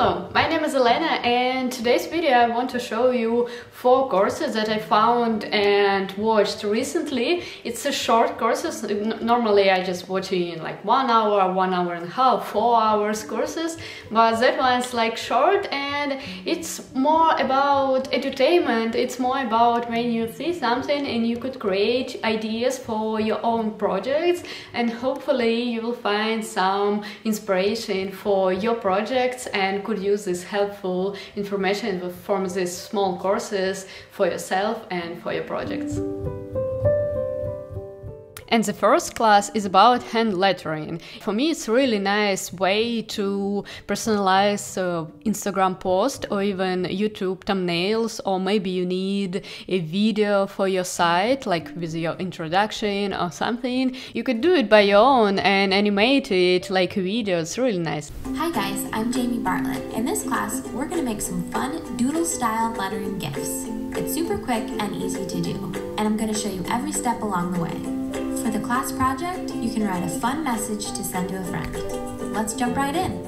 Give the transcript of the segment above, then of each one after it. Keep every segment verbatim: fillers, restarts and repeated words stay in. Hello, my name is Elena and today's video I want to show you four courses that I found and watched recently. It's a short courses. Normally I just watch in like one hour, one hour and a half, four hours courses, but that one's like short and it's more about entertainment, it's more about when you see something and you could create ideas for your own projects and hopefully you will find some inspiration for your projects and could use this helpful information from these small courses for yourself and for your projects. And the first class is about hand lettering. For me, it's a really nice way to personalize uh, Instagram post or even YouTube thumbnails, or maybe you need a video for your site, like with your introduction or something. You could do it by your own and animate it like a video. It's really nice. Hi guys, I'm Jamie Bartlett. In this class, we're gonna make some fun doodle-style lettering GIFs. It's super quick and easy to do, and I'm gonna show you every step along the way. For the class project, you can write a fun message to send to a friend. Let's jump right in!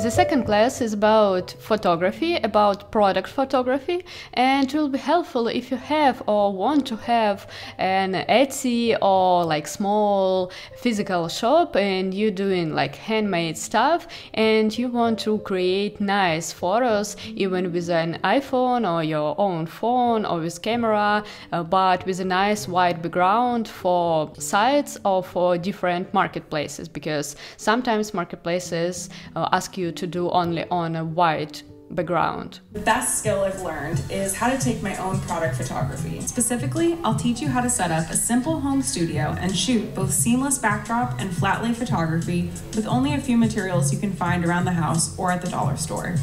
The second class is about photography, about product photography, and it will be helpful if you have or want to have an Etsy or like small physical shop and you're doing like handmade stuff and you want to create nice photos even with an iPhone or your own phone or with camera, uh, but with a nice white background for sites or for different marketplaces, because sometimes marketplaces uh, ask you to do only on a white background. The best skill I've learned is how to take my own product photography. Specifically, I'll teach you how to set up a simple home studio and shoot both seamless backdrop and flat lay photography with only a few materials you can find around the house or at the dollar store.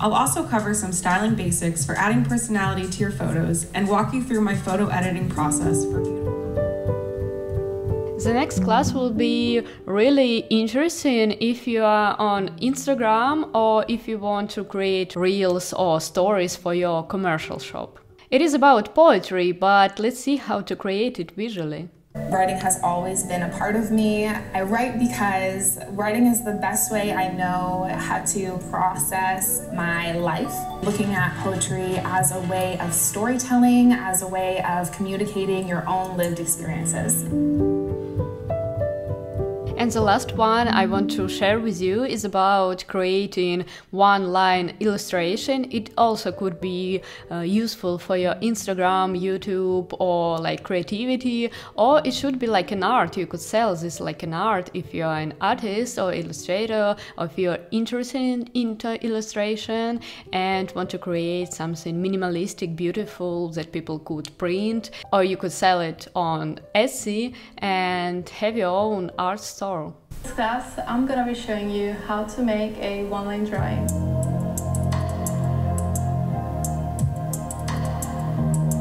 I'll also cover some styling basics for adding personality to your photos and walk you through my photo editing process for beautiful. The next class will be really interesting if you are on Instagram or if you want to create reels or stories for your commercial shop. It is about poetry, but let's see how to create it visually. Writing has always been a part of me. I write because writing is the best way I know how to process my life. Looking at poetry as a way of storytelling, as a way of communicating your own lived experiences. And the last one I want to share with you is about creating one-line illustration. It also could be uh, useful for your Instagram, YouTube, or like creativity, or it should be like an art. You could sell this like an art if you're an artist or illustrator, or if you're interested into illustration and want to create something minimalistic, beautiful that people could print, or you could sell it on Etsy and have your own art store. In this class, I'm gonna be showing you how to make a one-line drawing.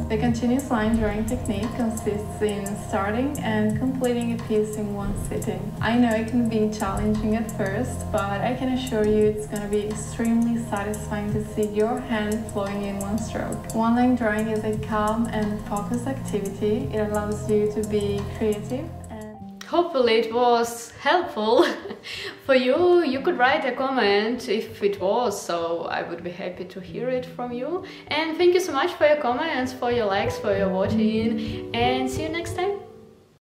The continuous line drawing technique consists in starting and completing a piece in one sitting. I know it can be challenging at first, but I can assure you it's gonna be extremely satisfying to see your hand flowing in one stroke. One-line drawing is a calm and focused activity. It allows you to be creative. Hopefully it was helpful for you. You could write a comment if it was, so I would be happy to hear it from you. And thank you so much for your comments, for your likes, for your watching, and see you next time.